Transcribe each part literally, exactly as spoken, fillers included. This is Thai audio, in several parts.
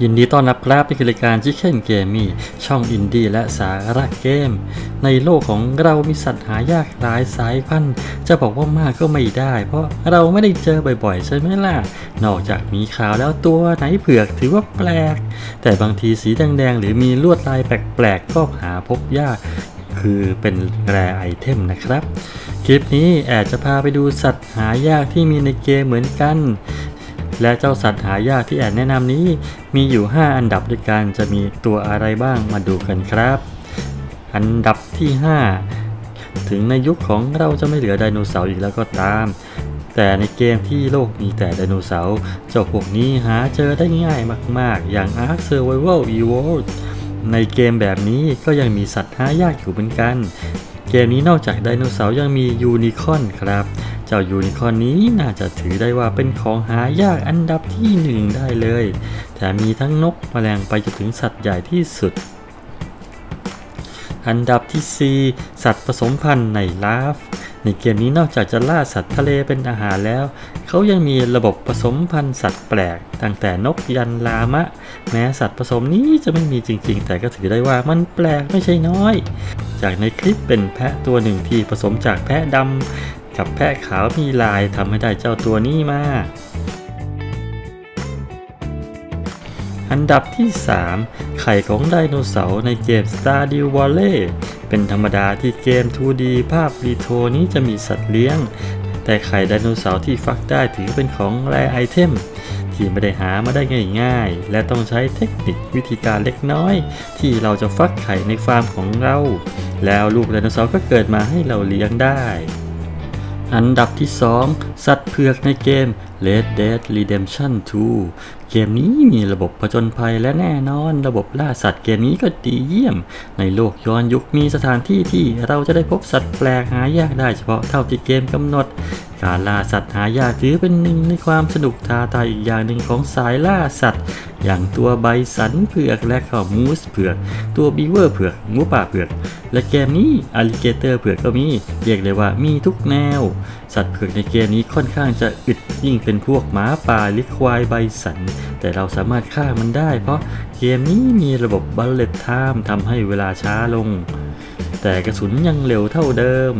ยินดีต้อนรับครับนี่คือรายการ Chicken Gaming ช่องอินดี้และสาระเกมในโลกของเรามีสัตว์หายากหลายสายพันธุ์จะบอกว่ามากก็ไม่ได้เพราะเราไม่ได้เจอบ่อยๆใช่ไหมล่ะนอกจากมีขาวแล้วตัวไหนเผือกถือว่าแปลกแต่บางทีสีแดงๆหรือมีลวดลายแปลกๆก็หาพบยากคือเป็นแรร์ไอเทมนะครับคลิปนี้แอดจะพาไปดูสัตว์หายากที่มีในเกมเหมือนกันและเจ้าสัตว์หายากที่แอดแนะนำนี้มีอยู่ห้าอันดับด้วยกันจะมีตัวอะไรบ้างมาดูกันครับอันดับที่ห้าถึงในยุคของเราจะไม่เหลือไดโนเสาร์อีกแล้วก็ตามแต่ในเกมที่โลกมีแต่ไดโนเสาร์เจ้าพวกนี้หาเจอได้ง่ายมากๆอย่าง Ark Survival Evolved ในเกมแบบนี้ก็ยังมีสัตว์หายากอยู่เหมือนกันเกมนี้นอกจากไดโนเสาร์ยังมียูนิคอร์นครับเจ้ายูนิคอร์นนี้น่าจะถือได้ว่าเป็นของหายากอันดับที่หนึ่งได้เลยแต่มีทั้งนกแมลงไปจนถึงสัตว์ใหญ่ที่สุดอันดับที่สี่สัตว์ผสมพันธุ์ในลาฟในเกมนี้นอกจากจะล่าสัตว์ทะเลเป็นอาหารแล้วเขายังมีระบบผสมพันธุ์สัตว์แปลกตั้งแต่นกยันลามะแม้สัตว์ผสมนี้จะไม่มีจริงๆแต่ก็ถือได้ว่ามันแปลกไม่ใช่น้อยจากในคลิปเป็นแพะตัวหนึ่งที่ผสมจากแพะดำกับแพะขาวมีลายทำให้ได้เจ้าตัวนี้มาอันดับที่สามไข่ของไดโนเสาร์ในเกม Stardew Valley เป็นธรรมดาที่เกม ทู ดี ภาพรีโทรนี้จะมีสัตว์เลี้ยงแต่ไข่ไดโนเสาร์ที่ฟักได้ถือเป็นของแรร์ไอเทมที่ไม่ได้หามาได้ง่ายๆและต้องใช้เทคนิควิธีการเล็กน้อยที่เราจะฟักไข่ในฟาร์มของเราแล้วลูกไดโนเสาร์ก็เกิดมาให้เราเลี้ยงได้อันดับที่สองสัตว์เผือกในเกม Red Dead Redemption ทู เกมนี้มีระบบผจญภัยและแน่นอนระบบล่าสัตว์เกมนี้ก็ดีเยี่ยมในโลกย้อนยุคมีสถานที่ที่เราจะได้พบสัตว์แปลกหายากได้เฉพาะเท่าที่เกมกำหนดการล่าสัตว์หายากถือเป็นหนึ่งในความสนุกท้าทายอีกอย่างหนึ่งของสายล่าสัตว์อย่างตัวไบสันเผือกและก็มูสเผือกตัวบีเวอร์เผือกงูป่าเผือกและเกมนี้อัลลิเกเตอร์เผือกก็มีเรียกเลยว่ามีทุกแนวสัตว์เผือกในเกมนี้ค่อนข้างจะอึดยิ่งเป็นพวกหมาป่าหรือควายไบสันแต่เราสามารถฆ่ามันได้เพราะเกมนี้มีระบบบัลเลตไทม์ทำให้เวลาช้าลงแต่กระสุนยังเร็วเท่าเดิม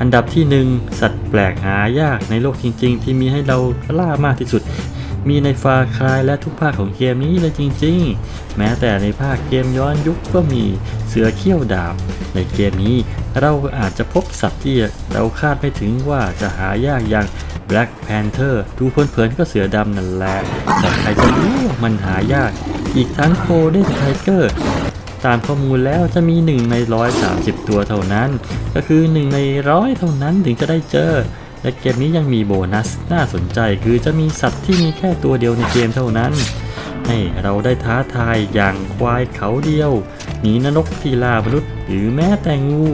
อันดับที่หนึ่งสัตว์แปลกหายากในโลกจริงๆที่มีให้เราล่ามากที่สุดมีในฟาคลายและทุกภาคของเกมนี้เลยจริงๆแม้แต่ในภาคเกมย้อนยุคก็มีเสือเขี้ยวดาบในเกมนี้เราอาจจะพบสัตว์ที่เราคาดไม่ถึงว่าจะหายากอย่าง Black Panther ดูเพลินๆก็เสือดำนั่นแหละแต่ใครจะรู้มันหายากอีกทั้ง Golden Tigerตามข้อมูลแล้วจะมีหนึ่งในหนึ่งร้อยสามสิบตัวเท่านั้นก็คือหนึ่งในหนึ่งร้อยเท่านั้นถึงจะได้เจอและเกมนี้ยังมีโบนัสน่าสนใจคือจะมีสัตว์ที่มีแค่ตัวเดียวในเกมเท่านั้นให้เราได้ท้าทายอย่างควายเขาเดียวหมีนรกที่ล่ามนุษย์หรือแม้แต่งู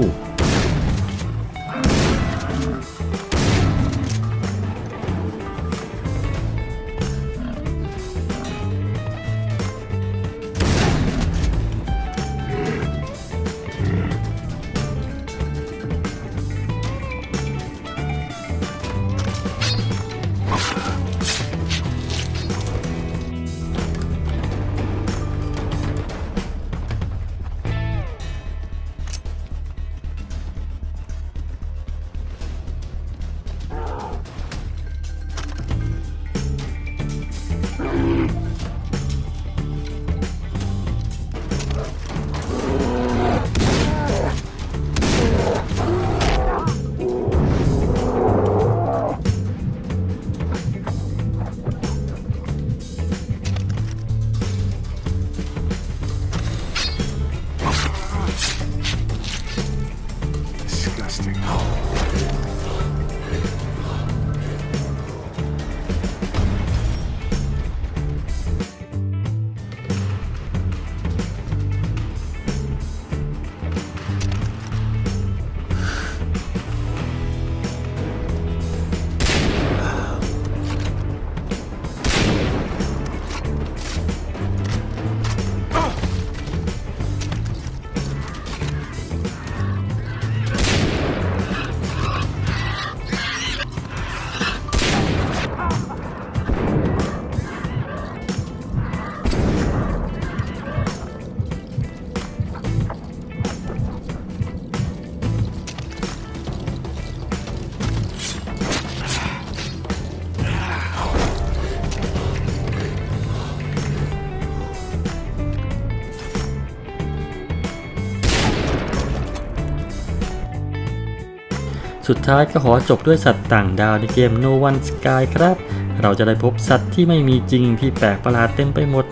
สุดท้ายก็ขอจบด้วยสัตว์ต่างดาวในเกม No One Sky ครับเราจะได้พบสัตว์ที่ไม่มีจริงที่แปลกประหลาดเต็มไปหมด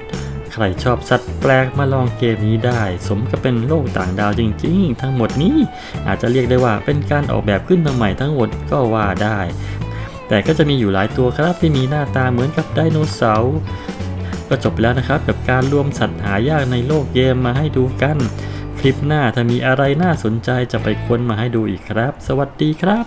ใครชอบสัตว์แปลกมาลองเกมนี้ได้สมกับเป็นโลกต่างดาวจริงๆทั้งหมดนี้อาจจะเรียกได้ว่าเป็นการออกแบบขึ้นมาใหม่ทั้งหมดก็ว่าได้แต่ก็จะมีอยู่หลายตัวครับที่มีหน้าตาเหมือนกับไดโนเสาร์ก็จบแล้วนะครับกับการรวมสัตว์หายากในโลกเกมมาให้ดูกันคลิปหน้าถ้ามีอะไรน่าสนใจจะไปค้นมาให้ดูอีกครับสวัสดีครับ